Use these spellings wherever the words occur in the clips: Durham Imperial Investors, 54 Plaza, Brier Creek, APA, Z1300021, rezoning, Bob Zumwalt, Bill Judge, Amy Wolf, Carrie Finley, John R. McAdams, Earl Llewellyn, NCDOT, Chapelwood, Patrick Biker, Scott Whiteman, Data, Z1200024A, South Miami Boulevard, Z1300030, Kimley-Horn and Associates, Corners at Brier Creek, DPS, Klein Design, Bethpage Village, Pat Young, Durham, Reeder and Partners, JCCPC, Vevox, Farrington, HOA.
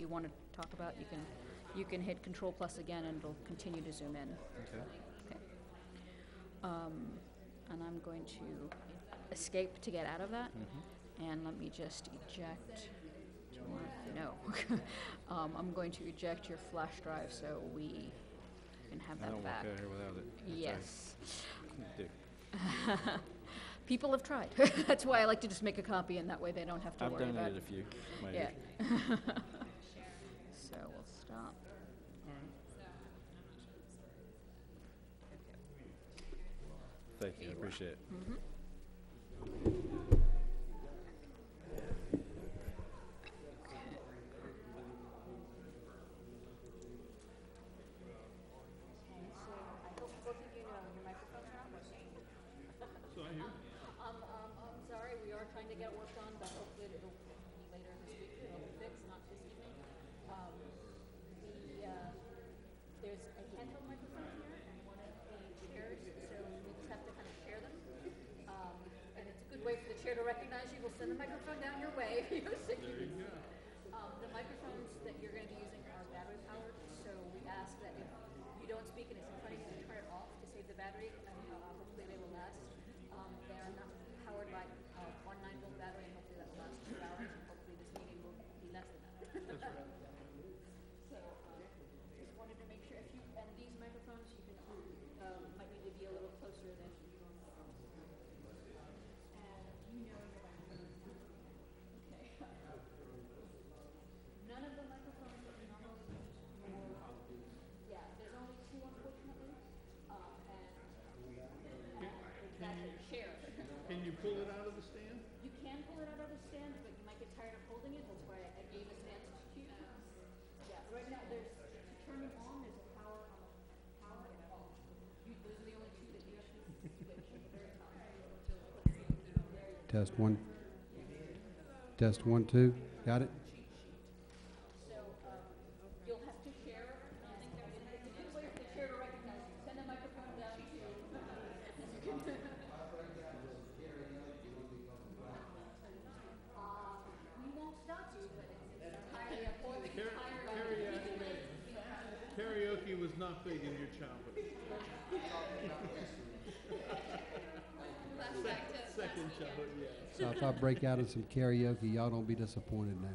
you want to talk about, you can hit Control Plus again, and it'll continue to zoom in. Okay. Okay. And I'm going to escape to get out of that, and let me just eject. No, I'm going to eject your flash drive so we can have that back. I don't walk out here without it. Yes. People have tried. That's why I like to just make a copy, and that way they don't have to worry about it. I've donated a few. Yeah. So we'll stop. All right. Thank you. I appreciate it. I'm sorry, we are trying to get it worked on, but hopefully it'll be later this week. It'll be fixed, not this evening. There's a handheld microphone here and one of the chairs, so we just have to kind of share them. And it's a good way for the chair to recognize you. We'll send the microphone down your way. The microphones that you're going to be using are battery powered, so we ask that if you don't speak and it's in front of you, turn it off to save the battery, and hopefully they will last. They are not powered by one 9-volt battery, and hopefully that will last 2 hours, and hopefully this meeting will be less than that. So just wanted to make sure, if you, and these microphones, you can, might need to be a little closer than you normally are. And you know your microphone. Okay. None of the microphones that we normally use were, there's only two, unfortunately, chair. Can you pull it out of the stand? You can pull it out of the stand, but you might get tired of holding it. That's why I gave a stand to you. Yeah, right now, there's, to turn it on, there's a power on, power and off. Those are the only two that you have to switch. Test one. Test 1, 2. Got it? Karaoke was not big in your childhood. Second childhood, yeah. So if I break out in some karaoke, y'all don't be disappointed now.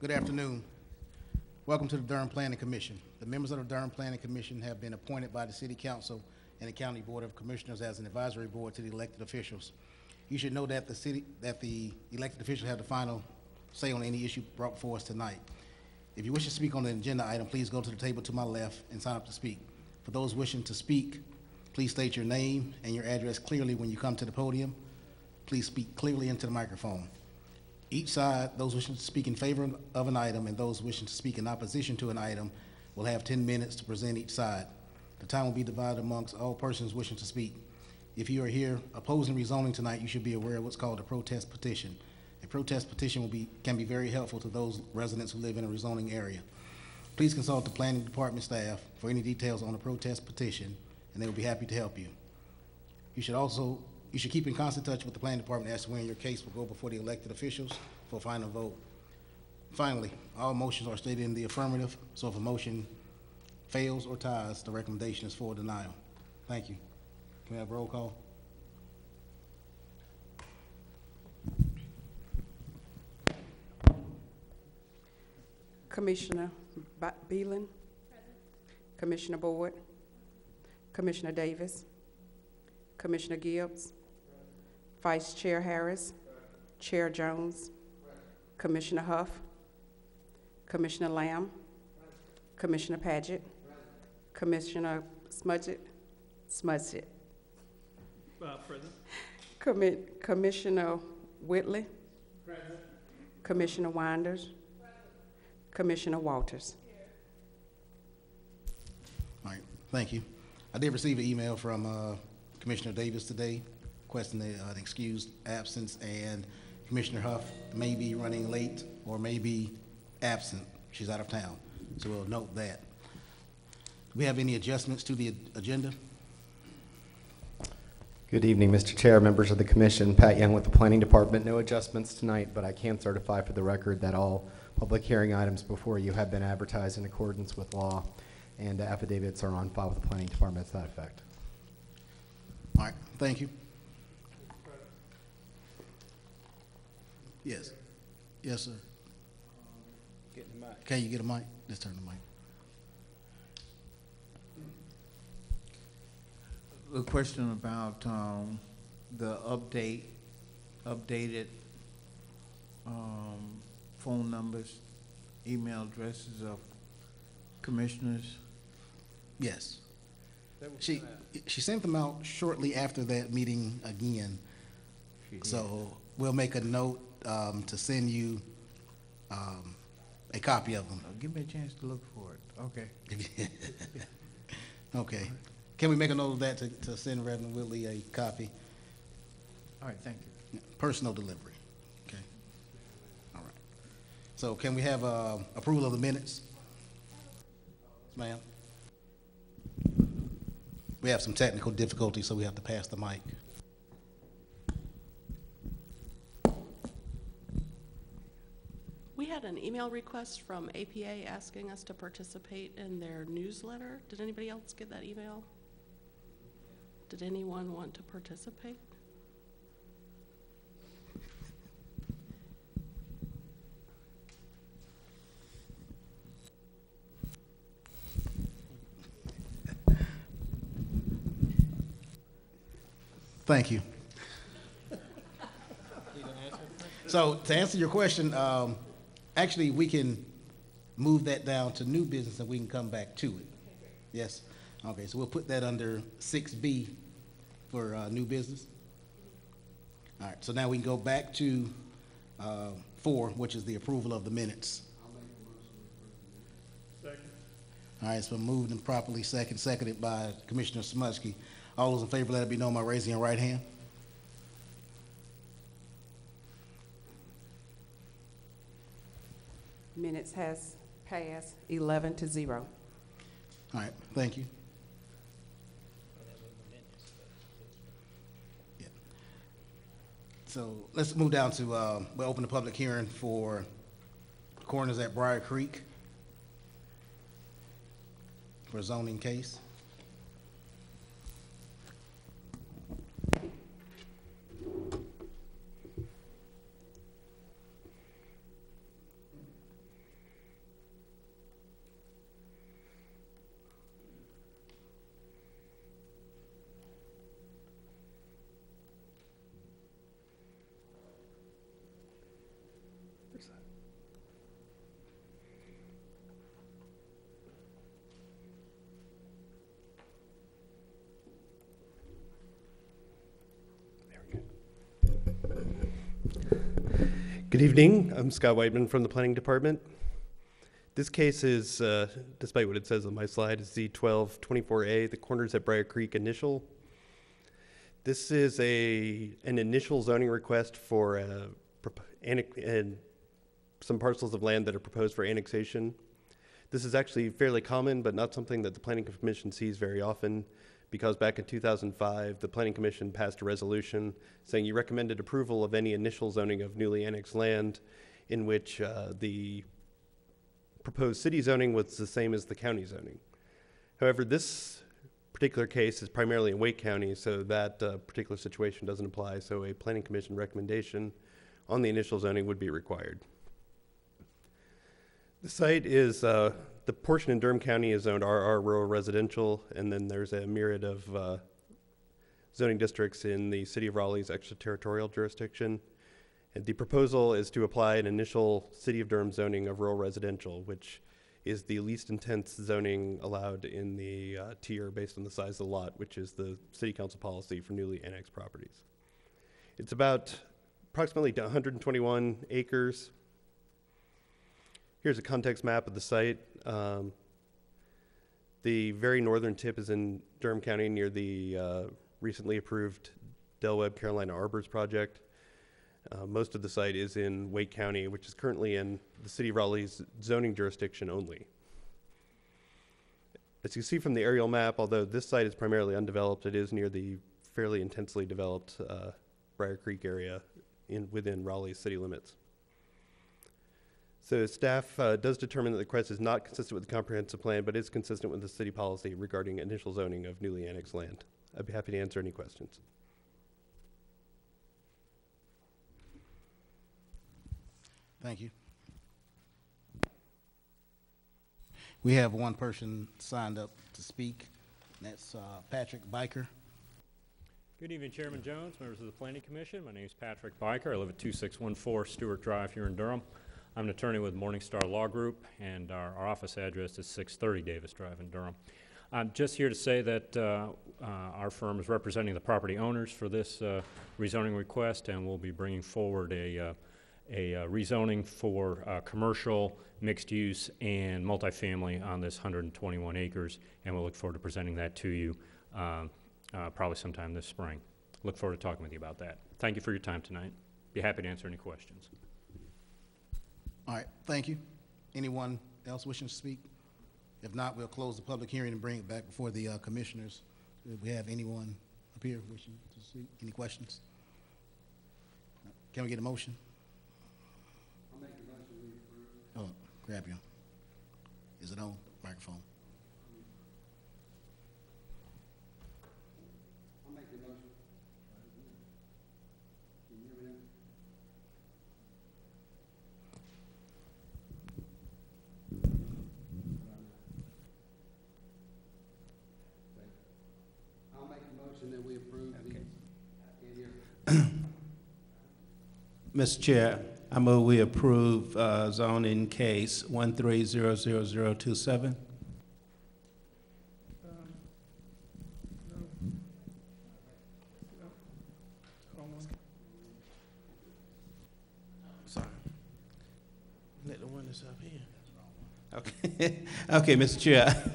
Good afternoon. Welcome to the Durham Planning Commission. The members of the Durham Planning Commission have been appointed by the City Council and the County Board of Commissioners as an advisory board to the elected officials. You should know that the elected officials have the final say on any issue brought before us tonight. If you wish to speak on an agenda item, please go to the table to my left and sign up to speak. For those wishing to speak, please state your name and your address clearly when you come to the podium. Please speak clearly into the microphone. Each side, those wishing to speak in favor of an item and those wishing to speak in opposition to an item, will have 10 minutes to present each side. The time will be divided amongst all persons wishing to speak. If you are here opposing rezoning tonight, you should be aware of what's called a protest petition. A protest petition can be very helpful to those residents who live in a rezoning area. Please consult the planning department staff for any details on a protest petition, and they will be happy to help you. You should keep in constant touch with the planning department as to when your case will go before the elected officials for a final vote. Finally, all motions are stated in the affirmative, so if a motion fails or ties, the recommendation is for denial. Thank you. Can we have a roll call? Commissioner Beelan. Present. Commissioner Boyd. Commissioner Davis. Commissioner Gibbs. Present. Vice Chair Harris. Present. Chair Jones. Present. Commissioner Huff. Commissioner Lamb. Present. Commissioner Padgett. Present. Commissioner Smudgett. Present. Commissioner Whitley. Present. Commissioner Winders. Commissioner Walters. All right, thank you. I did receive an email from Commissioner Davis today requesting an excused absence, and Commissioner Huff may be running late or may be absent. She's out of town, so we'll note that. Do we have any adjustments to the agenda? Good evening, Mr. Chair, members of the Commission. Pat Young with the Planning Department. No adjustments tonight, but I can certify for the record that all public hearing items before you have been advertised in accordance with law, and affidavits are on file with the planning department to that effect. All right, thank you. Yes. Yes, sir. Get the mic. Can you get a mic? Just turn the mic. A question about the updated phone numbers, email addresses of commissioners? Yes. She sent them out shortly after that meeting again. So we'll make a note to send you a copy of them. Oh, give me a chance to look for it. Okay. Okay. Can we make a note of that to send Reverend Whitley a copy? All right, thank you. Personal delivery. So can we have approval of the minutes? Ma'am. We have some technical difficulties, so we have to pass the mic. We had an email request from APA asking us to participate in their newsletter. Did anybody else get that email? Did anyone want to participate? Thank you. So to answer your question, actually we can move that down to new business and we can come back to it. Yes. Okay, so we'll put that under 6B for new business. All right, so now we can go back to 4, which is the approval of the minutes. I'll make the motion to approve the minutes. Second. All right, it's been moved and properly seconded by Commissioner Smutsky. All those in favor, let it be known by raising your right hand. Minutes has passed 11-0. All right, thank you. Yeah. So let's move down to, we'll open the public hearing for Corners at Brier Creek for a zoning case. Good evening. I'm Scott Whiteman from the Planning Department. This case is, despite what it says on my slide, is Z1224A, the Corners at Brier Creek initial. This is an initial zoning request for some parcels of land that are proposed for annexation. This is actually fairly common, but not something that the Planning Commission sees very often, because back in 2005, the Planning Commission passed a resolution saying you recommended approval of any initial zoning of newly annexed land in which the proposed city zoning was the same as the county zoning. However, this particular case is primarily in Wake County, so that particular situation doesn't apply, so a Planning Commission recommendation on the initial zoning would be required. The site is, the portion in Durham County is zoned RR Rural Residential, and then there's a myriad of zoning districts in the City of Raleigh's extraterritorial jurisdiction. And the proposal is to apply an initial City of Durham zoning of rural residential, which is the least intense zoning allowed in the tier based on the size of the lot, which is the City Council policy for newly annexed properties. It's about approximately 121 acres. Here's a context map of the site. The very northern tip is in Durham County near the recently approved Del Webb Carolina Arbors project. Most of the site is in Wake County, which is currently in the City of Raleigh's zoning jurisdiction only. As you see from the aerial map, although this site is primarily undeveloped, it is near the fairly intensely developed Brier Creek area within Raleigh's city limits. So staff does determine that the request is not consistent with the comprehensive plan, but is consistent with the city policy regarding initial zoning of newly annexed land. I'd be happy to answer any questions. Thank you. We have one person signed up to speak, and that's Patrick Biker. Good evening, Chairman Jones, members of the Planning Commission. My name is Patrick Biker. I live at 2614 Stewart Drive here in Durham. I'm an attorney with Morningstar Law Group, and our office address is 630 Davis Drive in Durham. I'm just here to say that our firm is representing the property owners for this rezoning request, and we'll be bringing forward a rezoning for commercial, mixed use, and multifamily on this 121 acres, and we'll look forward to presenting that to you probably sometime this spring. Look forward to talking with you about that. Thank you for your time tonight. Be happy to answer any questions. All right, thank you. Anyone else wishing to speak? If not, we'll close the public hearing and bring it back before the commissioners. If we have anyone up here wishing to speak, any questions? Can we get a motion? Oh, grab you. Is it on? Microphone. I'll make the motion. Can you hear me now? I'll make the motion that we approve. Okay. Mr. Chair, I move we approve zoning case 1300027. Sorry. Let the one that's up here. Okay. Okay, Mr. Chair.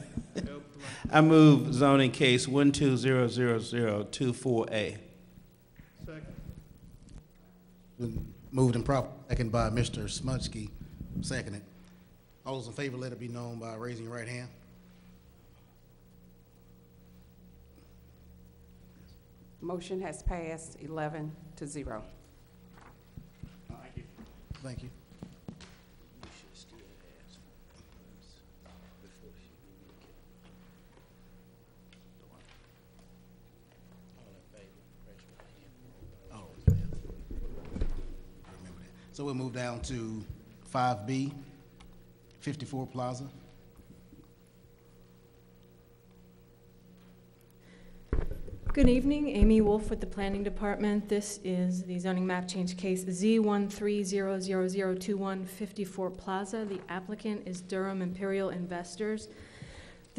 I move zoning case 1200024A. Second. Moved and properly seconded by Mr. Smutsky. Seconded. All those in favor, let it be known by raising your right hand. Motion has passed 11-0. Thank you. Thank you. So we'll move down to 5B, 54 Plaza. Good evening, Amy Wolf with the Planning Department. This is the zoning map change case Z1300021, 54 Plaza. The applicant is Durham Imperial Investors.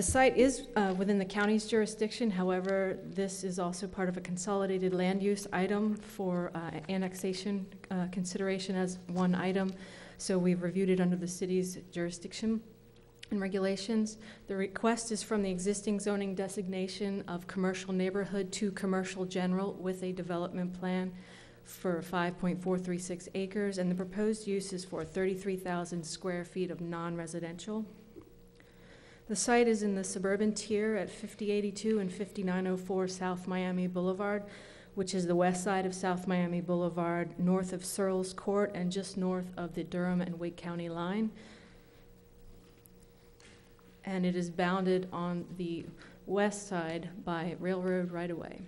The site is within the county's jurisdiction. However, this is also part of a consolidated land use item for annexation consideration as one item. So we've reviewed it under the city's jurisdiction and regulations. The request is from the existing zoning designation of commercial neighborhood to commercial general with a development plan for 5.436 acres, and the proposed use is for 33,000 square feet of non-residential. The site is in the suburban tier at 5082 and 5904 South Miami Boulevard, which is the west side of South Miami Boulevard, north of Searles Court and just north of the Durham and Wake County line. And it is bounded on the west side by railroad right-of-way.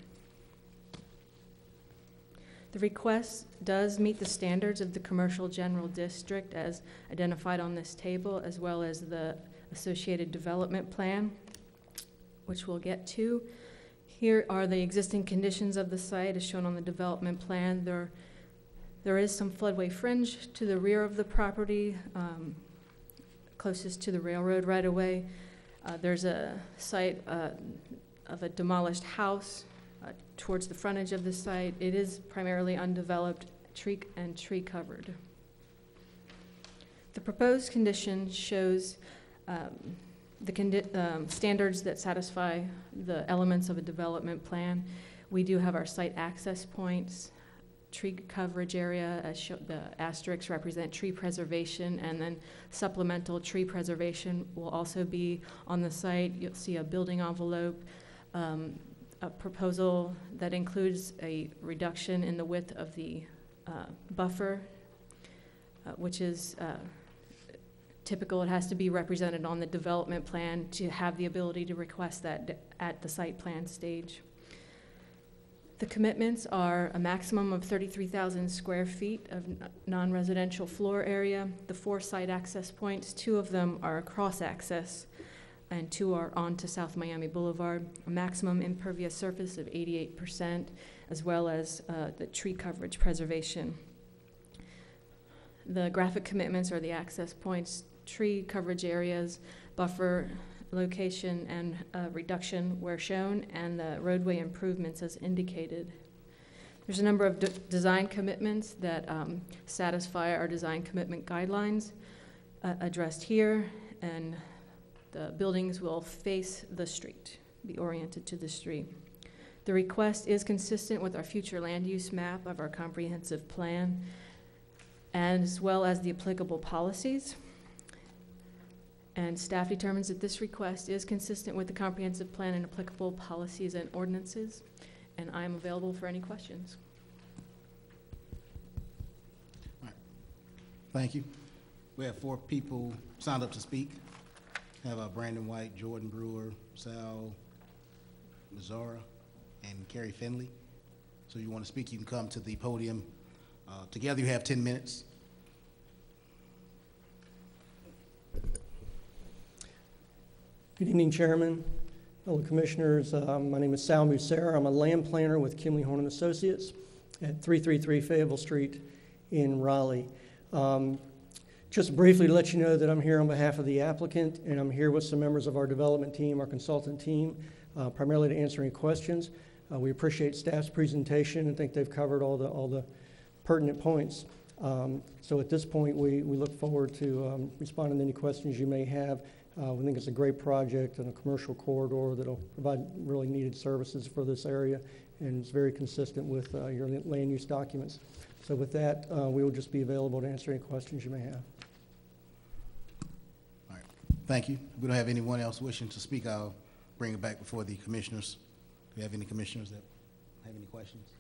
The request does meet the standards of the commercial general district as identified on this table, as well as the associated development plan, which we'll get to. Here are the existing conditions of the site as shown on the development plan. There is some floodway fringe to the rear of the property, closest to the railroad right-of-way. There's a site of a demolished house towards the frontage of the site. It is primarily undeveloped and tree covered. The proposed condition shows the standards that satisfy the elements of a development plan. We do have our site access points, tree coverage area, the asterisks represent tree preservation, and then supplemental tree preservation will also be on the site. You'll see a building envelope, a proposal that includes a reduction in the width of the buffer, which is typical. It has to be represented on the development plan to have the ability to request that at the site plan stage. The commitments are a maximum of 33,000 square feet of non-residential floor area. The 4 site access points, 2 of them are cross access and 2 are onto South Miami Boulevard, a maximum impervious surface of 88%, as well as the tree coverage preservation. The graphic commitments are the access points, tree coverage areas, buffer location, and reduction where shown, and the roadway improvements as indicated. There's a number of design commitments that satisfy our design commitment guidelines addressed here, and the buildings will face the street, be oriented to the street. The request is consistent with our future land use map of our comprehensive plan, as well as the applicable policies. And staff determines that this request is consistent with the comprehensive plan and applicable policies and ordinances. And I'm available for any questions. All right. Thank you. We have 4 people signed up to speak. Have Brandon White, Jordan Brewer, Sal Mazzara, and Carrie Finley. So you want to speak, you can come to the podium. Together you have 10 minutes. Good evening, Chairman, fellow commissioners. My name is Sal Mazzara. I'm a land planner with Kimley-Horn and Associates at 333 Fayetteville Street in Raleigh. Just briefly to let you know that I'm here on behalf of the applicant, and I'm here with some members of our development team, our consultant team, primarily to answer any questions. We appreciate staff's presentation and think they've covered all the pertinent points. So at this point, we look forward to responding to any questions you may have. We think it's a great project and a commercial corridor that'll provide really needed services for this area, and it's very consistent with your land use documents. So with that, we will just be available to answer any questions you may have. Thank you. We don't have anyone else wishing to speak. I'll bring it back before the commissioners. Do we have any commissioners that have any questions?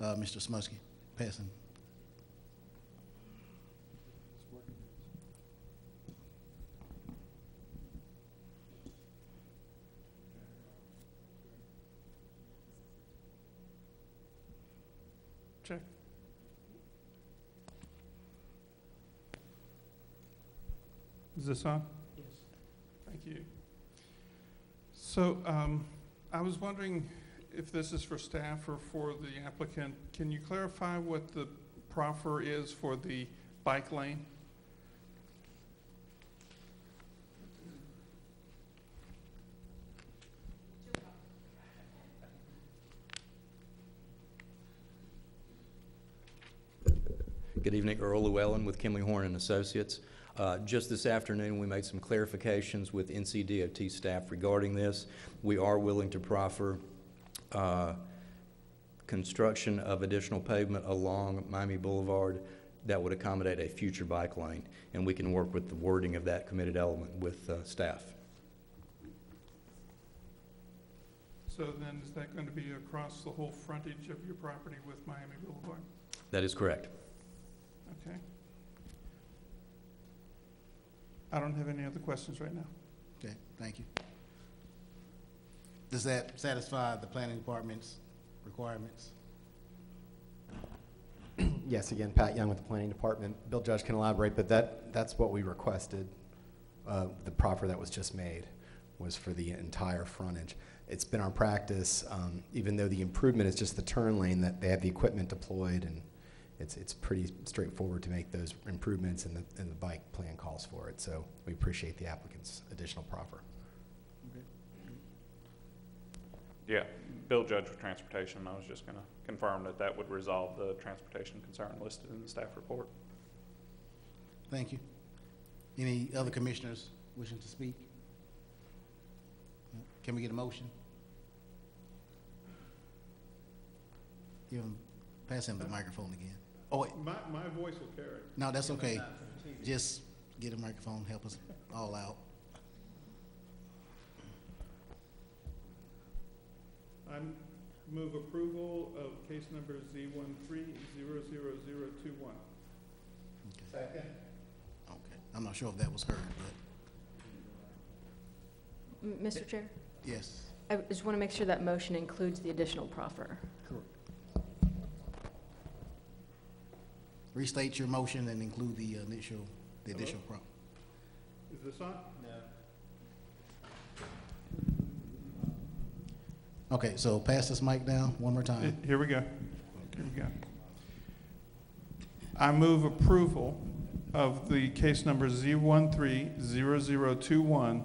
Mr. Smusky, passing. Check. Is this on? Yes. Thank you. So I was wondering if this is for staff or for the applicant. Can you clarify what the proffer is for the bike lane? Good evening, Earl Llewellyn with Kimley-Horn and Associates. Just this afternoon, we made some clarifications with NCDOT staff regarding this. We are willing to proffer construction of additional pavement along Miami Boulevard that would accommodate a future bike lane, and we can work with the wording of that committed element with staff. So then is that going to be across the whole frontage of your property with Miami Boulevard? That is correct. Okay. I don't have any other questions right now. Okay, thank you. Does that satisfy the planning department's requirements? Yes, again, Pat Young with the planning department. Bill Judge can elaborate, but that's what we requested. The proffer that was just made was for the entire frontage. It's been our practice, even though the improvement is just the turn lane, that they have the equipment deployed, and it's pretty straightforward to make those improvements, and the bike plan calls for it. So we appreciate the applicant's additional proffer. Okay. Yeah, Bill Judge with transportation. I was just going to confirm that that would resolve the transportation concern listed in the staff report. Thank you. Any other commissioners wishing to speak? Can we get a motion? Give him, pass him the microphone again. Oh, wait. My voice will carry. No, that's okay. Just get a microphone, help us all out. I move approval of case number Z1300021. Okay. Second. Okay. I'm not sure if that was heard, but. Mr. Chair? Yes. I just want to make sure that motion includes the additional proffer. Correct. Restate your motion and include the additional proffer. Is this on? No. Okay, so pass this mic down one more time. Here we go. Here we go. I move approval of the case number Z1300021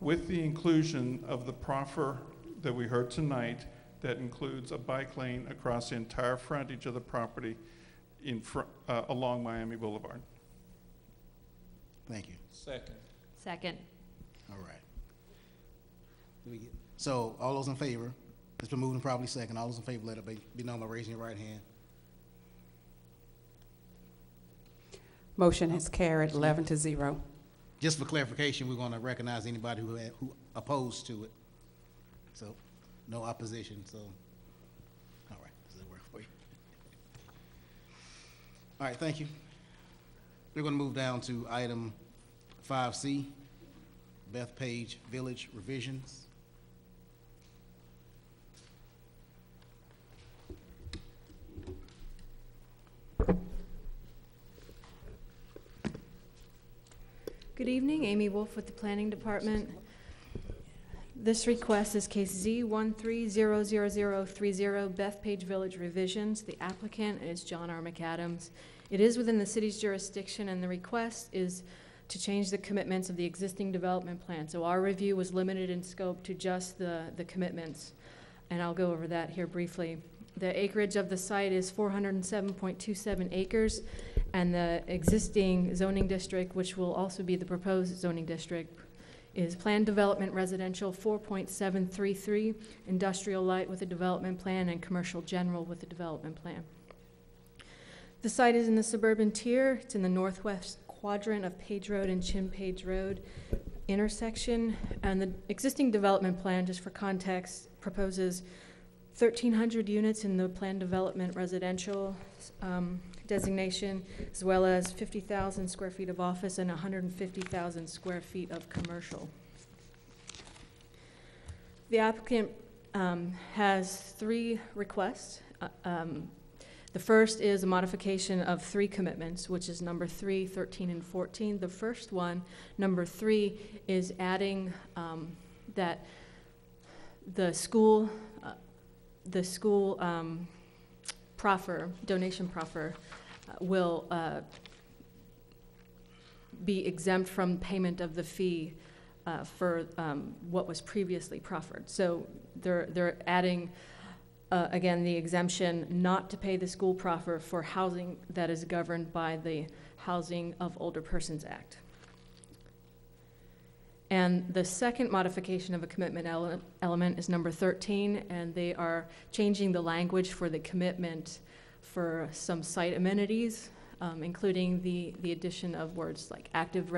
with the inclusion of the proffer that we heard tonight that includes a bike lane across the entire frontage of the property in front along Miami Boulevard. Thank you. Second. Second. All right. So all those in favor, it's been moved and probably second. All those in favor, let it be known by raising your right hand. Motion is carried 11-0. Just for clarification, we're going to recognize anybody who opposed to it. So no opposition. So all right, does that work for you? All right, thank you. We're going to move down to item 5C, Bethpage Village revisions. Good evening, Amy Wolf with the Planning Department. This request is case Z1300030 Bethpage Village revisions. The applicant is John R. McAdams. It is within the city's jurisdiction, and the request is to change the commitments of the existing development plan. So our review was limited in scope to just the commitments, and I'll go over that here briefly. The acreage of the site is 407.27 acres, and the existing zoning district, which will also be the proposed zoning district, is planned development residential 4.733, industrial light with a development plan, and commercial general with a development plan. The site is in the suburban tier. It's in the northwest quadrant of Page Road and Chimpage Road intersection, and the existing development plan, just for context, proposes 1,300 units in the planned development residential designation, as well as 50,000 square feet of office and 150,000 square feet of commercial. The applicant has three requests. The first is a modification of three commitments, which is number 3, 13, and 14. The first one, number 3, is adding that the school proffer, donation proffer, will be exempt from payment of the fee for what was previously proffered. So they're adding again, the exemption not to pay the school proffer for housing that is governed by the Housing of Older Persons Act. And the second modification of a commitment element is number 13, and they are changing the language for the commitment for some site amenities, including the addition of words like active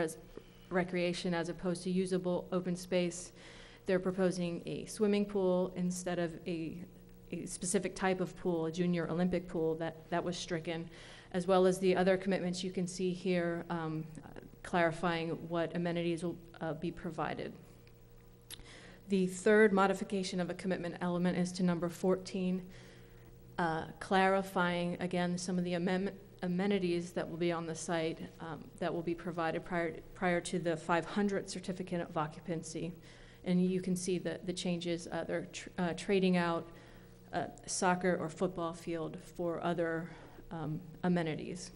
recreation as opposed to usable open space. They're proposing a swimming pool instead of a specific type of pool, a junior Olympic pool that was stricken, as well as the other commitments you can see here, clarifying what amenities will be provided. The third modification of a commitment element is to number 14, clarifying again some of the amenities that will be on the site that will be provided prior to the 500th certificate of occupancy. And you can see the changes. They're trading out soccer or football field for other amenities.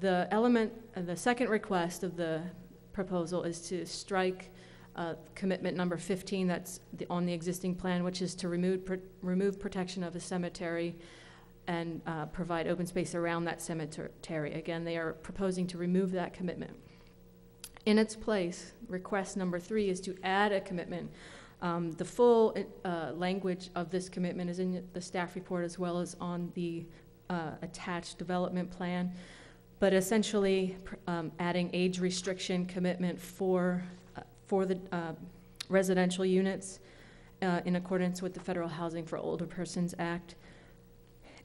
The element, the second request of the proposal is to strike commitment number 15 that's on the existing plan, which is to remove protection of a cemetery and provide open space around that cemetery. Again, they are proposing to remove that commitment. In its place, request number 3 is to add a commitment. The full language of this commitment is in the staff report as well as on the attached development plan, but essentially adding age restriction commitment for the residential units in accordance with the Federal Housing for Older Persons Act.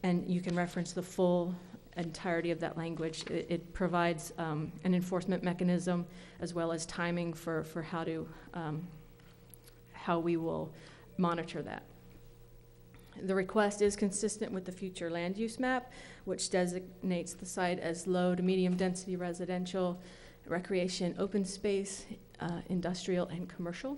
And you can reference the full entirety of that language. It provides an enforcement mechanism as well as timing for how to how we will monitor that. The request is consistent with the future land use map, which designates the site as low to medium density residential, recreation, open space, industrial, and commercial.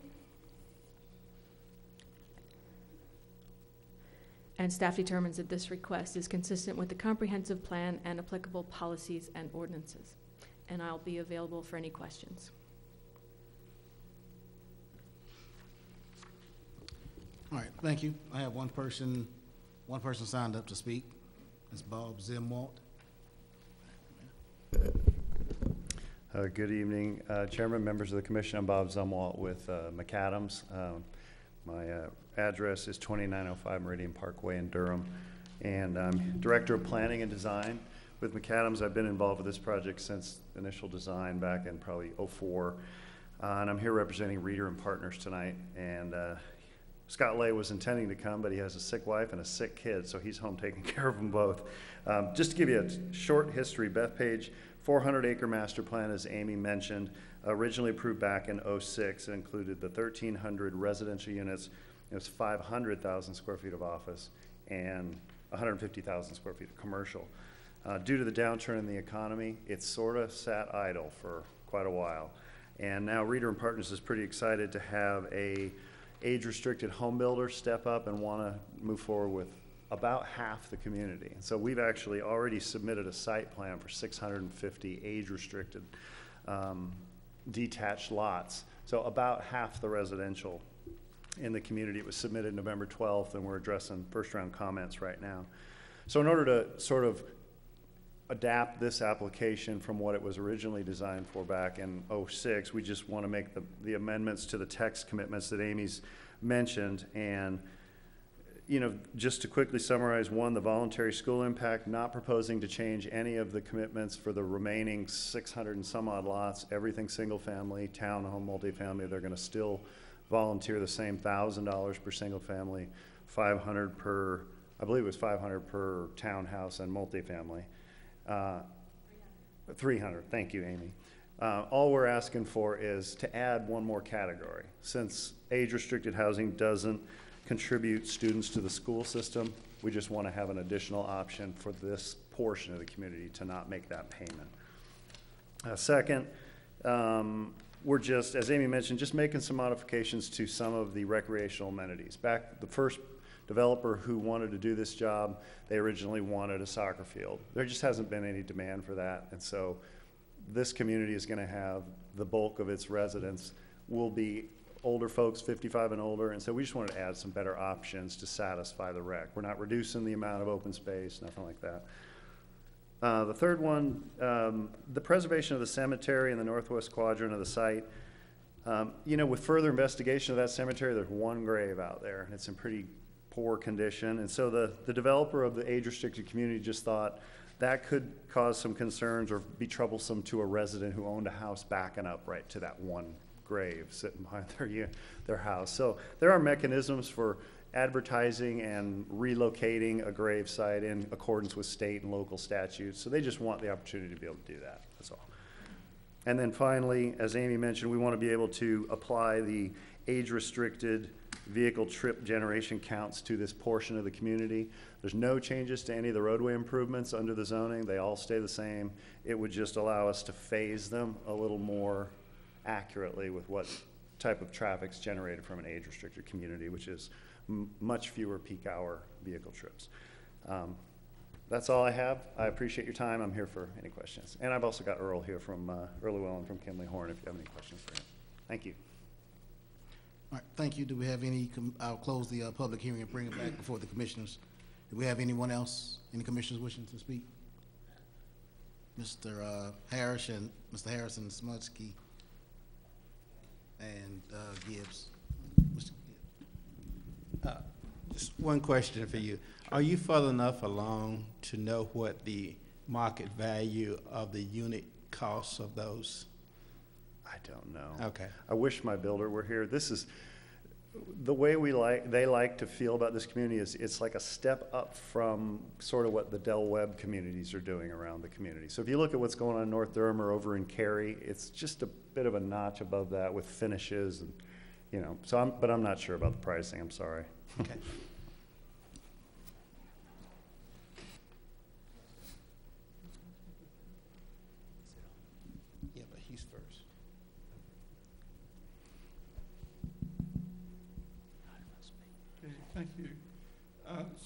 And staff determines that this request is consistent with the comprehensive plan and applicable policies and ordinances. And I'll be available for any questions. All right, thank you. I have one person signed up to speak. It's Bob Zumwalt. Good evening, Chairman, members of the Commission. I'm Bob Zumwalt with McAdams. My address is 2905 Meridian Parkway in Durham, and I'm Director of Planning and Design with McAdams. I've been involved with this project since initial design back in probably 04, and I'm here representing Reeder and Partners tonight. And Scott Lay was intending to come, but he has a sick wife and a sick kid, so he's home taking care of them both. Just to give you a short history, Bethpage 400-acre master plan, as Amy mentioned, originally approved back in 06. It included the 1,300 residential units. It was 500,000 square feet of office and 150,000 square feet of commercial. Due to the downturn in the economy, it sort of sat idle for quite a while. And now Reeder and Partners is pretty excited to have a age-restricted home builder step up and want to move forward with about half the community. And so we've actually already submitted a site plan for 650 age-restricted detached lots, so about half the residential in the community. It was submitted November 12th, and we're addressing first-round comments right now. So in order to sort of adapt this application from what it was originally designed for back in 06. We just want to make the amendments to the text commitments that Amy's mentioned. And, you know, just to quickly summarize, one, the voluntary school impact, not proposing to change any of the commitments for the remaining 600 and some odd lots, everything single family, townhome, multifamily. They're going to still volunteer the same $1,000 per single family, 500 per, I believe it was 500 per townhouse and multifamily. 300, thank you, Amy. All we're asking for is to add one more category. Since age-restricted housing doesn't contribute students to the school system, we just want to have an additional option for this portion of the community to not make that payment. Second, we're just, as Amy mentioned, just making some modifications to some of the recreational amenities. Back the first developer who wanted to do this job, they originally wanted a soccer field. There just hasn't been any demand for that, and so this community is going to have the bulk of its residents will be older folks, 55 and older, and so we just wanted to add some better options to satisfy the rec. We're not reducing the amount of open space, nothing like that. The third one, the preservation of the cemetery in the northwest quadrant of the site. You know, with further investigation of that cemetery, there's one grave out there, and it's in pretty poor condition. And so the developer of the age-restricted community just thought that could cause some concerns or be troublesome to a resident who owned a house backing up right to that one grave sitting behind their house. So there are mechanisms for advertising and relocating a grave site in accordance with state and local statutes. So they just want the opportunity to be able to do that, that's all. And then finally, as Amy mentioned, we want to be able to apply the age-restricted vehicle trip generation counts to this portion of the community. There's no changes to any of the roadway improvements under the zoning. They all stay the same. It would just allow us to phase them a little more accurately with what type of traffic's generated from an age-restricted community, which is much fewer peak hour vehicle trips. That's all I have. I appreciate your time. I'm here for any questions. And I've also got Earl here from Earl Llewellyn from Kimley-Horn if you have any questions for him. Thank you. All right, thank you. Do we have any, I'll close the public hearing and bring it back before the commissioners. Do we have anyone else, any commissioners wishing to speak? Mr. Harris and Mr. Harrison Smutsky and Gibbs. Mr. Just one question for you. Are you far enough along to know what the market value of the unit costs of those? I don't know. Okay. I wish my builder were here. This is the way we like, they like to feel about this community is it's like a step up from sort of what the Del Webb communities are doing around the community. So if you look at what's going on in North Durham or over in Cary, it's just a bit of a notch above that with finishes and, you know, so I'm not sure about the pricing. I'm sorry. Okay. Yeah, but he's first. Okay, thank you.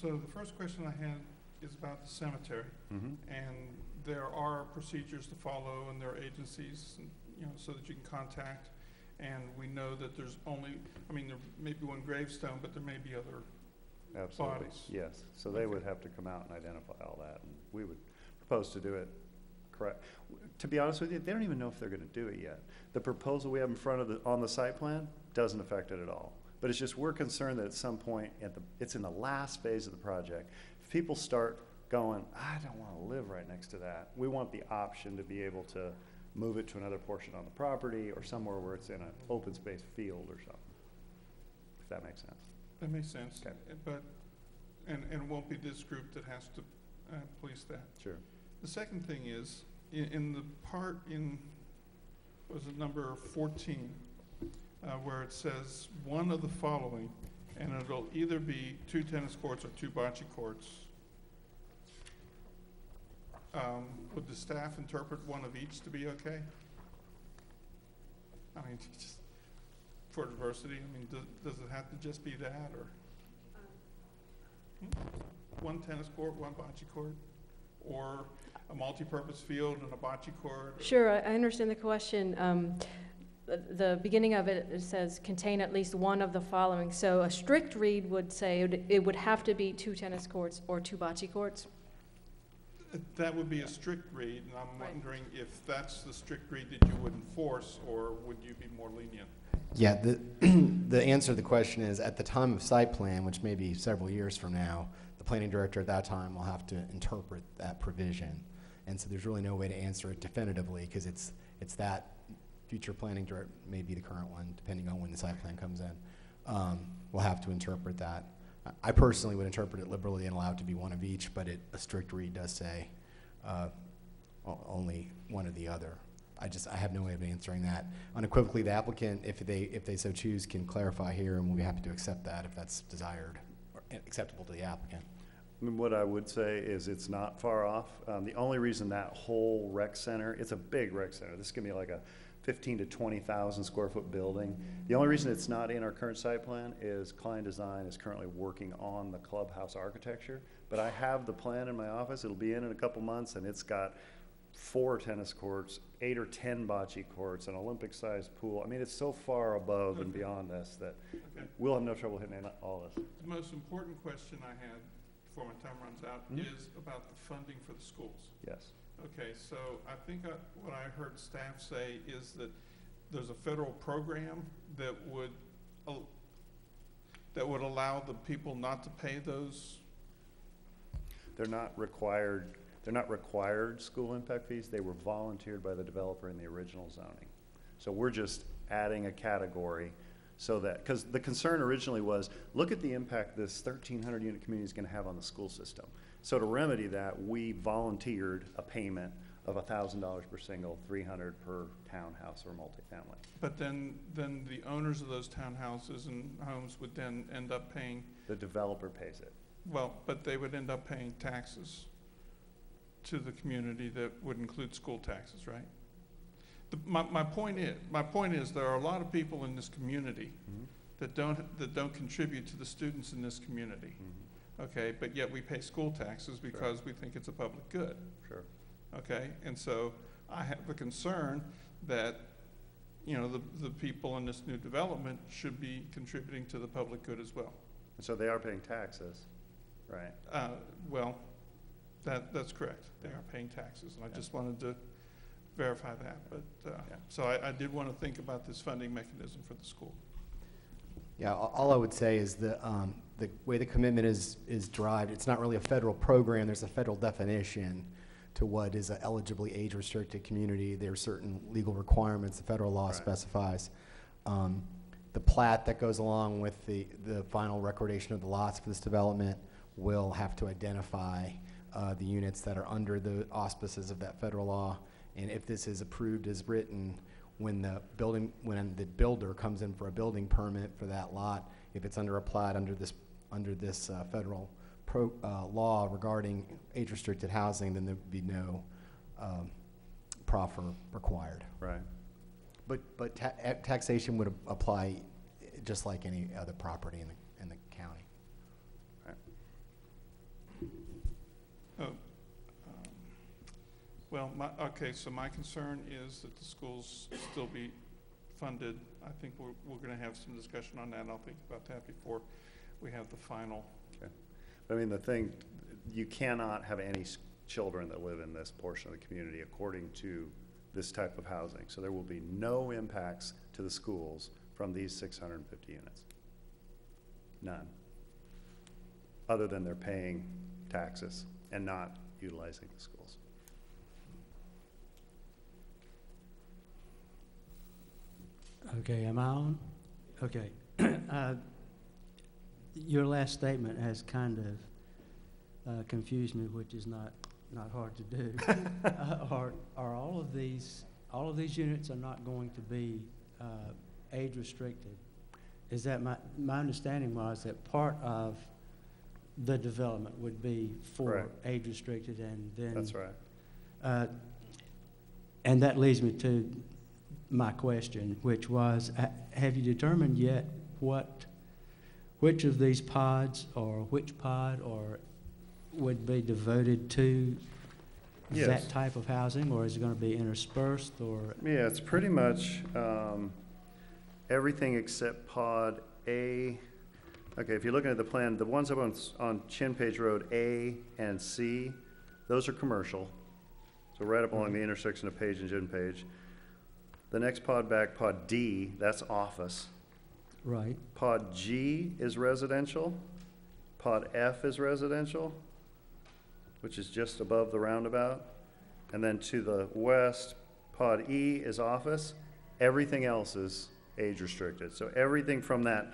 So the first question I had is about the cemetery, and there are procedures to follow, and there are agencies, you know, so that you can contact. And we know that there's only, I mean, there may be one gravestone, but there may be other bodies. Yes, so they would have to come out and identify all that. And we would propose to do it correct. To be honest with you, they don't even know if they're gonna do it yet. The proposal we have in front of the, on the site plan doesn't affect it at all. But it's just, we're concerned that at some point, at the, it's in the last phase of the project, if people start going, I don't wanna live right next to that, we want the option to be able to move it to another portion on the property or somewhere where it's in an open space field or something, if that makes sense. That makes sense, okay. But, and it won't be this group that has to police that. Sure. The second thing is, in the part in, was it number 14, where it says one of the following, and it'll either be 2 tennis courts or 2 bocce courts. Would the staff interpret one of each to be okay? I mean, just for diversity, I mean, does it have to just be that, or? One tennis court, one bocce court, or a multi-purpose field and a bocce court? Sure, I understand the question. The beginning of it, it says contain at least one of the following. So a strict read would say it would have to be 2 tennis courts or 2 bocce courts. That would be a strict read, and I'm wondering if that's the strict read that you would enforce, or would you be more lenient? Yeah, the answer to the question is, at the time of site plan, which may be several years from now, the planning director at that time will have to interpret that provision. And so there's really no way to answer it definitively, because it's that future planning director, maybe the current one, depending on when the site plan comes in, will have to interpret that. I personally would interpret it liberally and allow it to be one of each, but a strict read does say only one or the other. I have no way of answering that. Unequivocally, the applicant, if they so choose, can clarify here, and we'll be happy to accept that if that's desired or acceptable to the applicant. I mean, what I would say is it's not far off. The only reason that whole rec center, it's a big rec center. This can be like a 15 to 20,000 square foot building. The only reason it's not in our current site plan is Klein Design is currently working on the clubhouse architecture, but I have the plan in my office. It'll be in a couple months, and it's got 4 tennis courts, 8 or 10 bocce courts, an Olympic-sized pool. I mean, it's so far above and beyond us that we'll have no trouble hitting all this. The most important question I had before my time runs out is about the funding for the schools. Yes. Okay, so I think what I heard staff say is that there's a federal program that would allow the people not to pay those. They're not required school impact fees. They were volunteered by the developer in the original zoning. So we're just adding a category so that, because the concern originally was, look at the impact this 1,300 unit community is going to have on the school system. So to remedy that, we volunteered a payment of $1,000 per single, $300 per townhouse or multifamily. But then the owners of those townhouses and homes would then end up paying. The developer pays it. Well, but they would end up paying taxes to the community that would include school taxes, right? My point is there are a lot of people in this community that don't contribute to the students in this community. Okay, but yet we pay school taxes because we think it's a public good. Sure. Okay, and so I have a concern that, you know, the people in this new development should be contributing to the public good as well. And so they are paying taxes, right? Well, that's correct. They are paying taxes, and I just wanted to verify that. But so I did want to think about this funding mechanism for the school. Yeah, all I would say is the way the commitment is derived, it's not really a federal program. There's a federal definition to what is an eligibly age-restricted community. There are certain legal requirements the federal law specifies. The plat that goes along with the final recordation of the lots for this development will have to identify the units that are under the auspices of that federal law. And if this is approved as written, when the builder comes in for a building permit for that lot, if it's under a plat under this federal law regarding age-restricted housing, then there would be no proffer required. Right. But taxation would apply just like any other property in the county. Right. So my concern is that the schools still be funded. I think we're going to have some discussion on that. I'll think about that before we have the final. I mean, the thing, you cannot have any children that live in this portion of the community according to this type of housing. So there will be no impacts to the schools from these 650 units. None. Other than they're paying taxes and not utilizing the schools. Okay, am I on? Okay. Your last statement has kind of confused me, which is not hard to do. Are all of these units are not going to be age restricted? Is that my understanding was that part of the development would be for age restricted, and then that's right. And that leads me to my question, which was: have you determined yet which of these pods or which pod or would be devoted to that type of housing, or is it going to be interspersed? Or yeah, it's pretty much everything except pod A. Okay, if you're looking at the plan, the ones up on Chinpage Road A and C, those are commercial. So right up along the intersection of Page and Chinpage. The next pod back, pod D, that's office. Right. Pod G is residential. Pod F is residential, which is just above the roundabout. And then to the west, pod E is office. Everything else is age restricted. So everything from that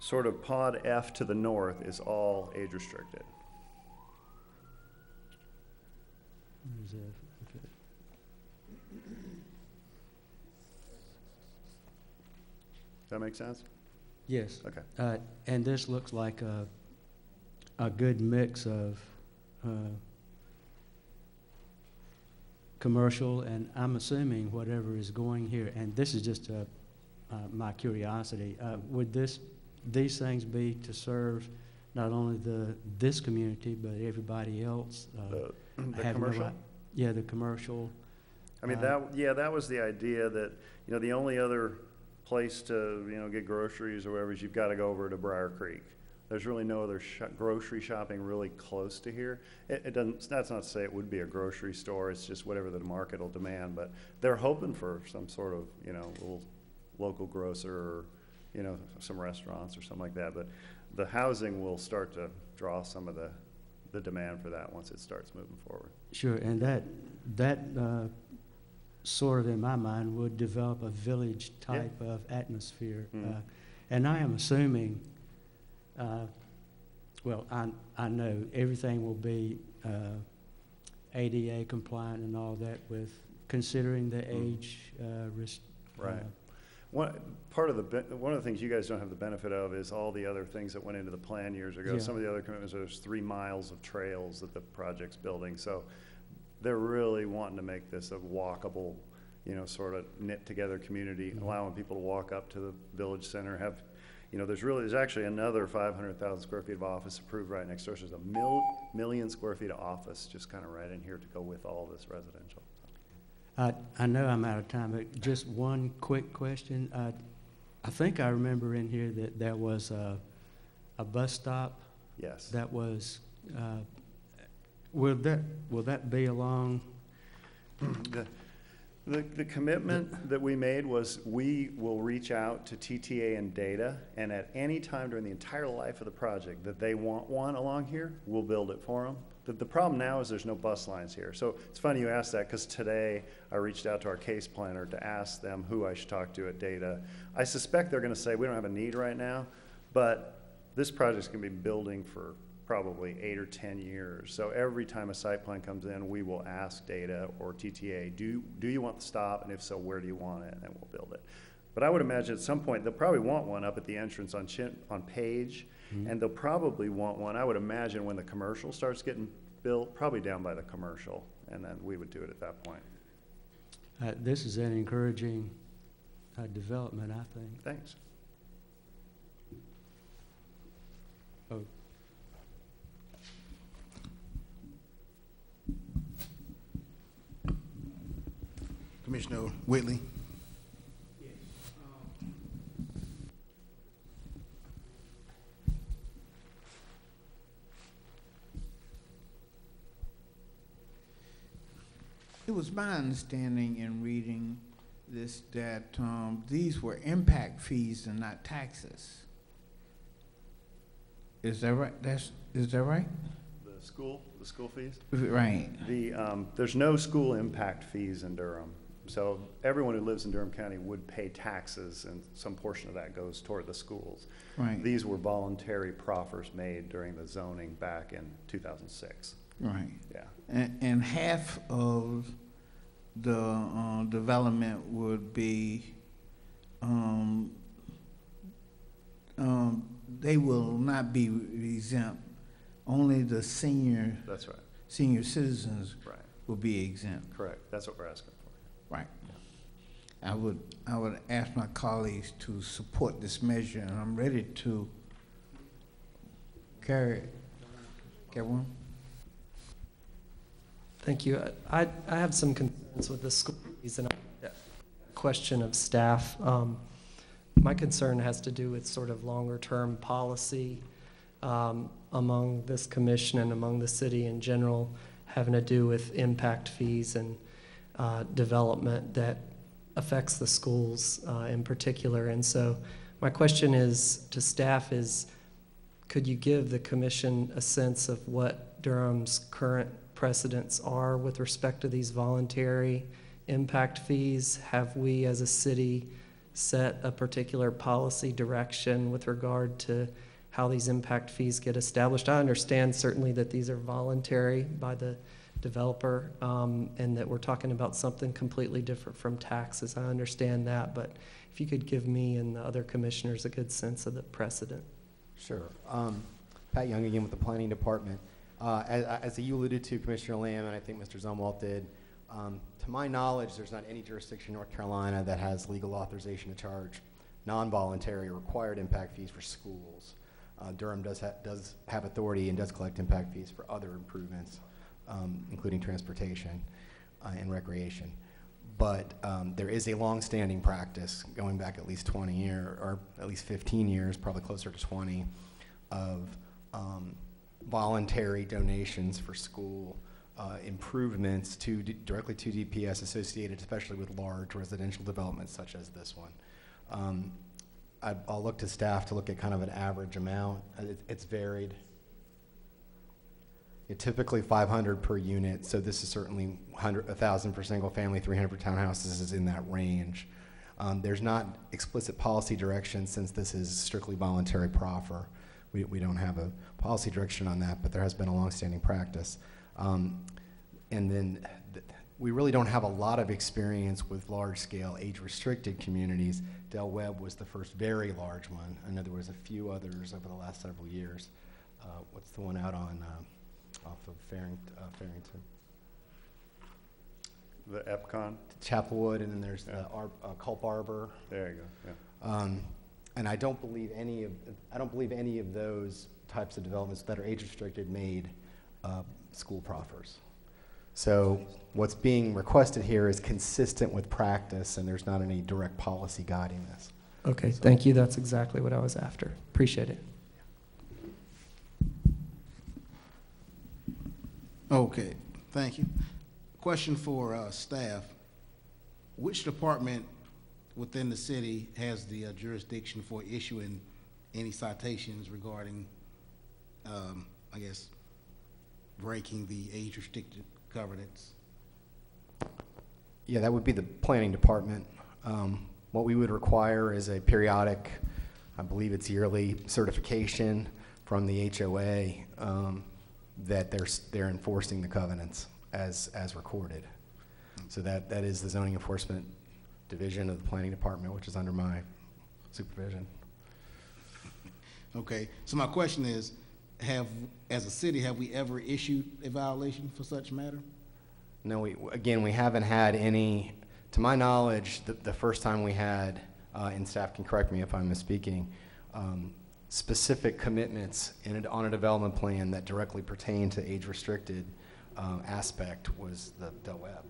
sort of pod F to the north is all age restricted. Where's F? Does that make sense? Yes. Okay. And this looks like a good mix of commercial and I'm assuming whatever is going here. And this is just my curiosity. Would these things be to serve not only this community but everybody else? The commercial? Yeah, the commercial. I mean, that was the idea that, you know, the only other place to, you know, get groceries or whatever is you've got to go over to Brier Creek. There's really no other grocery shopping really close to here. It doesn't, that's not to say it would be a grocery store, it's just whatever the market will demand, but they're hoping for some sort of, you know, little local grocer or, you know, some restaurants or something like that. But the housing will start to draw some of the demand for that once it starts moving forward. Sure, and that sort of, in my mind, would develop a village type of atmosphere. Mm-hmm. And I am assuming, I know everything will be ADA compliant and all that, with considering the age risk. Right. One of the things you guys don't have the benefit of is all the other things that went into the plan years ago. Yeah. Some of the other commitments, there's 3 miles of trails that the project's building. So they're really wanting to make this a walkable, you know, sort of knit together community, mm-hmm. allowing people to walk up to the village center, have, you know, there's actually another 500,000 square feet of office approved right next door. There's a million square feet of office just kind of right in here to go with all this residential. I know I'm out of time, but just one quick question. I think I remember in here that there was a bus stop. Yes. That was, will that be along? The commitment that we made was we will reach out to TTA and Data, and at any time during the entire life of the project that they want one along here, we'll build it for them. The problem now is there's no bus lines here. So it's funny you asked that, because today I reached out to our case planner to ask them who I should talk to at Data. I suspect they're going to say we don't have a need right now, but this project's going to be building for probably 8 or 10 years. So every time a site plan comes in, we will ask Data or TTA, do you want the stop? And if so, where do you want it? And we'll build it. But I would imagine at some point they'll probably want one up at the entrance on Page, mm-hmm. and they'll probably want one, I would imagine, when the commercial starts getting built, probably down by the commercial, and then we would do it at that point. This is an encouraging development, I think. Thanks. Oh. Commissioner Whitley. Yes. It was my understanding in reading this that these were impact fees and not taxes. Is that right? Is that right? The school fees? Right. There's no school impact fees in Durham. So everyone who lives in Durham County would pay taxes, and some portion of that goes toward the schools. Right. These were voluntary proffers made during the zoning back in 2006. Right. Yeah. And half of the development would be, they will not be exempt. Only the senior. That's right. Senior citizens. Right. Will be exempt. Correct. That's what we're asking. Right. Yeah. I would ask my colleagues to support this measure, and I'm ready to carry it. Kevin? Thank you. I have some concerns with the school fees and a question of staff. My concern has to do with sort of longer term policy among this commission and among the city in general, having to do with impact fees and development that affects the schools in particular. And so my question is to staff is, could you give the commission a sense of what Durham's current precedents are with respect to these voluntary impact fees? Have we as a city set a particular policy direction with regard to how these impact fees get established? I understand certainly that these are voluntary by the developer, and that we're talking about something completely different from taxes. I understand that, but if you could give me and the other commissioners a good sense of the precedent. Sure. Pat Young again with the planning department. As you alluded to, Commissioner Lamb, and I think Mr. Zumwalt did, to my knowledge, there's not any jurisdiction in North Carolina that has legal authorization to charge non-voluntary or required impact fees for schools. Durham does have authority and does collect impact fees for other improvements. including transportation and recreation. But there is a long-standing practice, going back at least 20 years, or at least 15 years, probably closer to 20, of voluntary donations for school improvements to directly to DPS, associated especially with large residential developments such as this one. I'll look to staff to look at kind of an average amount. It's varied. Yeah, typically 500 per unit, so this is certainly 1,000 for single family, 300 for townhouses is in that range. There's not explicit policy direction since this is strictly voluntary proffer. We don't have a policy direction on that, but there has been a longstanding practice. And then we really don't have a lot of experience with large-scale age-restricted communities. Del Webb was the first very large one. I know there was a few others over the last several years. What's the one out on off of Farrington? The EPCON? Chapelwood, and then there's the Culp Arbor. There you go. Yeah. And I don't believe any of those types of developments that are age-restricted made school proffers. So what's being requested here is consistent with practice, and there's not any direct policy guiding this. Okay, so thank you. That's exactly what I was after. Appreciate it. Okay, thank you. Question for staff. Which department within the city has the jurisdiction for issuing any citations regarding, I guess, breaking the age-restricted covenants? Yeah, that would be the planning department. What we would require is a periodic, I believe it's yearly, certification from the HOA that they're enforcing the covenants as recorded. So that is the zoning enforcement division of the planning department, which is under my supervision. Okay, so my question is, as a city, have we ever issued a violation for such matter? No, we haven't had any. To my knowledge, the first time we had, and staff can correct me if I'm misspeaking, specific commitments on a development plan that directly pertain to age-restricted aspect was the Del Webb.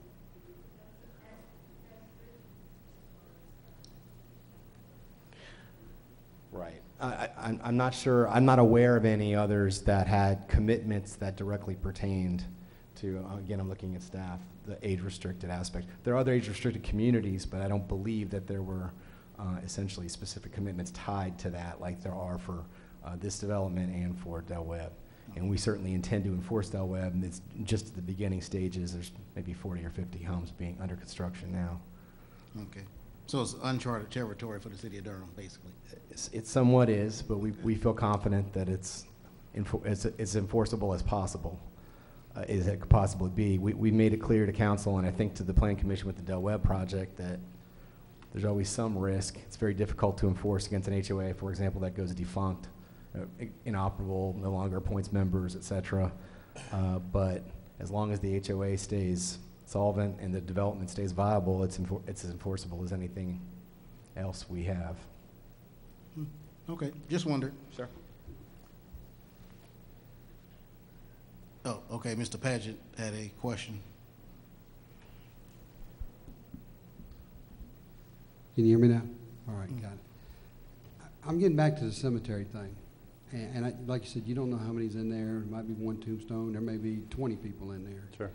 Right. I'm not sure. I'm not aware of any others that had commitments that directly pertained to, again, I'm looking at staff, the age-restricted aspect. There are other age-restricted communities, but I don't believe that there were essentially specific commitments tied to that like there are for this development and for Del Webb. And we certainly intend to enforce Del Webb, and it's just at the beginning stages. There's maybe 40 or 50 homes being under construction now. Okay. So it's uncharted territory for the city of Durham, basically. It somewhat is, but we feel confident that it's enforceable as possible, as it could possibly be. We made it clear to council, and I think to the planning commission with the Del Webb project, that there's always some risk. It's very difficult to enforce against an HOA, for example, that goes defunct, inoperable, no longer appoints members, et cetera. But as long as the HOA stays solvent and the development stays viable, it's as enforceable as anything else we have. Okay, just wondered. Sure. Oh, okay, Mr. Padgett had a question. Can you hear me now? All right, got it. I'm getting back to the cemetery thing. And like you said, you don't know how many's in there. It might be one tombstone. There may be 20 people in there. Sure.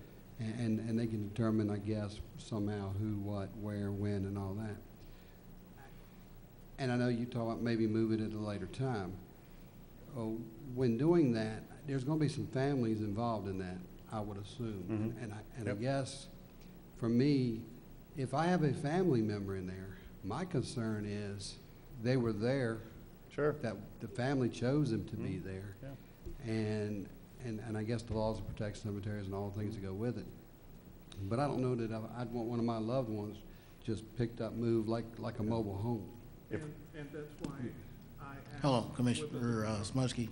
And they can determine, I guess, somehow who, what, where, when, and all that. And I know you talk about maybe moving it at a later time. Oh, when doing that, there's going to be some families involved in that, I would assume. Mm-hmm. And I guess, for me, if I have a family member in there, my concern is they were there. Sure. That the family chose them to be there. Yeah. And I guess the laws that protect cemeteries and all the things that go with it. But I don't know that I'd want one of my loved ones just picked up, moved like a mobile home. And that's why I asked. Hello, Commissioner Smutsky.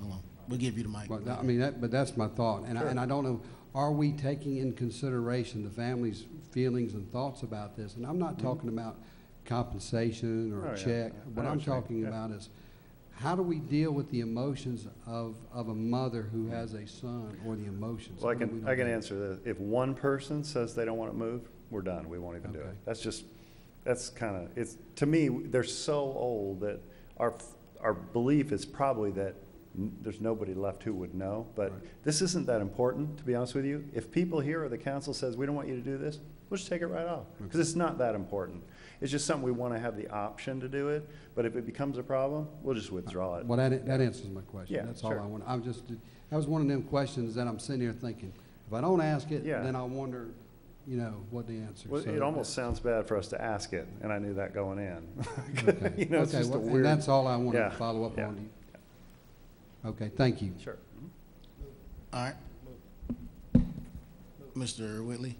Hello. We'll give you the mic. Well, I mean, but that's my thought. And, sure. I don't know, are we taking in consideration the family's feelings and thoughts about this? And I'm not talking about compensation or a check. What I'm talking about is how do we deal with the emotions of a mother who has a son, or the emotions? Well, I can answer that. If one person says they don't want to move, we're done. We won't even do it. That's just, that's kind of, it's, to me, they're so old that our belief is probably that there's nobody left who would know. But this isn't that important, to be honest with you. If people here or the council says, we don't want you to do this, we'll just take it right off, because it's not that important. It's just something we want to have the option to do it, but if it becomes a problem, we'll just withdraw it. Well, that answers my question. Yeah, that's all I want. I'm just, that was one of them questions that I'm sitting here thinking, if I don't ask it, then I wonder, you know, what the answer is. Well, so it almost sounds bad for us to ask it, and I knew that going in. You know, it's just a weird, and that's all I wanted to follow up on. Okay, thank you. Sure. All right. Mr. Whitley.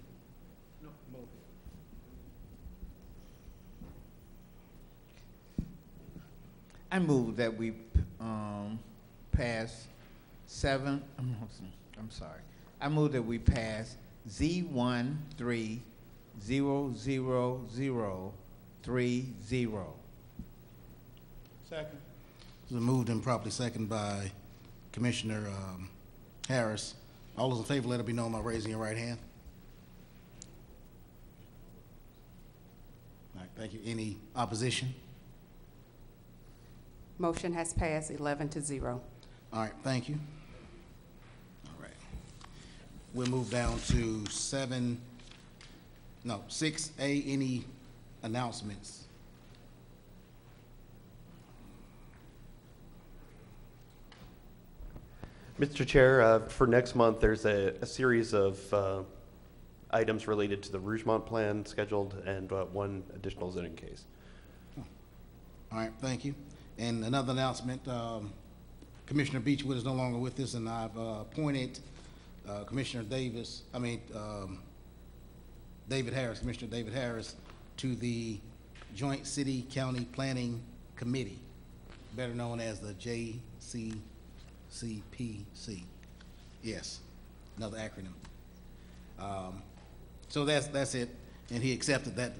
I move that we pass I move that we pass Z1300030. Second. It's been moved and properly seconded by Commissioner Harris. All those in favor, let it be known by raising your right hand. All right, thank you. Any opposition? Motion has passed 11-0. All right, thank you. All right. We'll move down to 6A, any announcements? Mr. Chair, for next month, there's a series of items related to the Rougemont plan scheduled, and one additional zoning case. All right, thank you. And another announcement, Commissioner Beachwood is no longer with us, and I've appointed Commissioner Davis, Commissioner David Harris, to the Joint City County Planning Committee, better known as the JCCPC. Yes, another acronym. So that's it, and he accepted that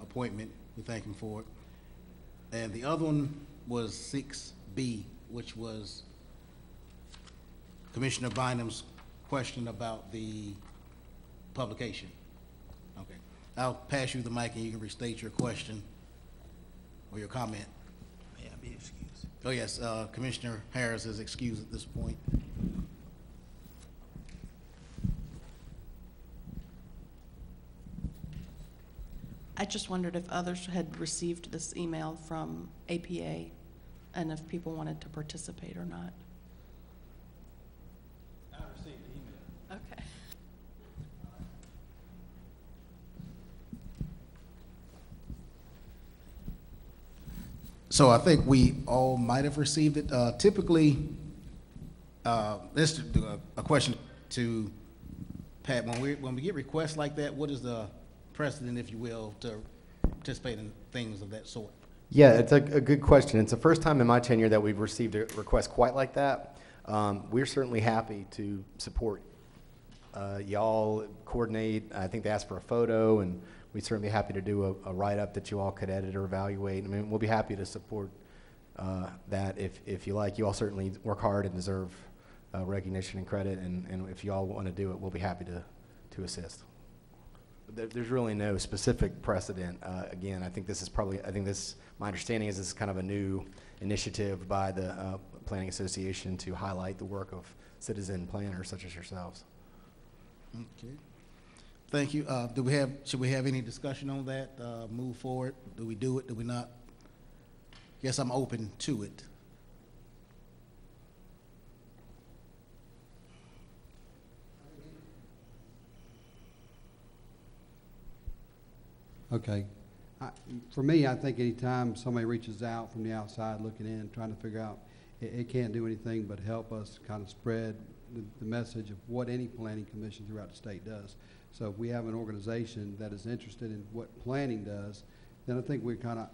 appointment. We thank him for it. And the other one was 6B, which was Commissioner Bynum's question about the publication. Okay, I'll pass you the mic and you can restate your question or your comment. May I be excused? Oh yes, Commissioner Harris is excused at this point. I just wondered if others had received this email from APA and if people wanted to participate or not. I received the email. Okay. So I think we all might have received it. Typically, this is a question to Pat. When we get requests like that, what is the precedent, if you will, to participate in things of that sort? Yeah, it's a good question. It's the first time in my tenure that we've received a request quite like that. We're certainly happy to support y'all, coordinate. I think they asked for a photo, and we're certainly happy to do a write-up that you all could edit or evaluate. I mean, we'll be happy to support that if you like. You all certainly work hard and deserve recognition and credit, and if you all want to do it, we'll be happy to assist. There's really no specific precedent. Again, I think this is probably, my understanding is this is kind of a new initiative by the Planning Association to highlight the work of citizen planners such as yourselves. Okay. Thank you. Should we have any discussion on that? Move forward? Do we do it? Do we not? Yes, I'm open to it. Okay. For me, I think any time somebody reaches out from the outside looking in, trying to figure out, it can't do anything but help us kind of spread the message of what any planning commission throughout the state does. So if we have an organization that is interested in what planning does, then I think we kind of,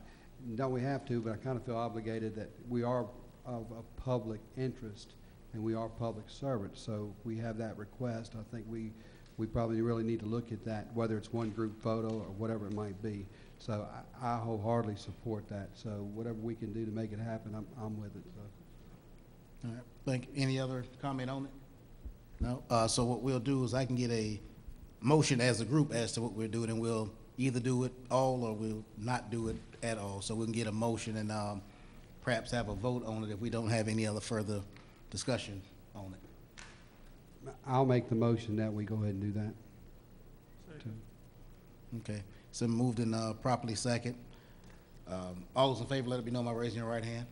don't we have to, but I kind of feel obligated that we are of a public interest and we are public servants. So if we have that request, I think we probably really need to look at that, whether it's one group photo or whatever it might be. So I wholeheartedly support that. So whatever we can do to make it happen, I'm with it. So. All right. Thank you. Any other comment on it? No. So what we'll do is I can get a motion as a group as to what we're doing, and we'll either do it all or we'll not do it at all. So we can get a motion and perhaps have a vote on it if we don't have any other further discussion on it. I'll make the motion that we go ahead and do that. Okay. So moved and properly second. All those in favor, let it be known by raising your right hand.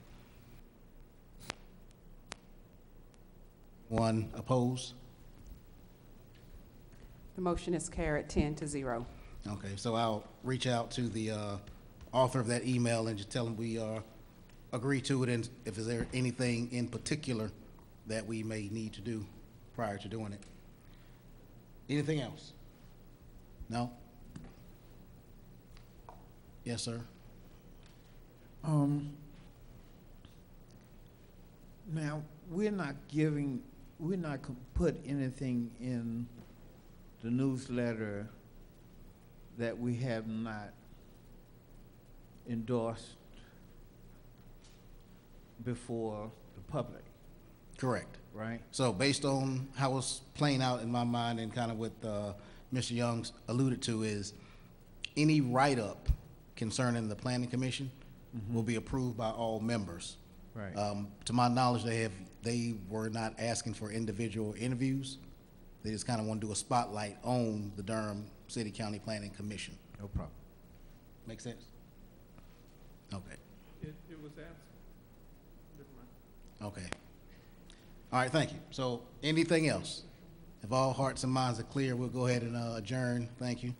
One opposed. The motion is carried 10-0. Okay, so I'll reach out to the author of that email and just tell him we agree to it, and if is there anything in particular that we may need to do prior to doing it. Anything else? No? Yes, sir. Now we're not put anything in the newsletter that we have not endorsed before the public. Correct. Right. So based on how it's playing out in my mind and kind of what Mr. Young alluded to is any write-up concerning the planning commission will be approved by all members. Right. To my knowledge, they were not asking for individual interviews. They just kind of want to do a spotlight on the Durham City County Planning Commission. No problem. Make sense? Okay. It was absent. Never mind. Okay. All right, thank you. So anything else? If all hearts and minds are clear, we'll go ahead and adjourn. Thank you.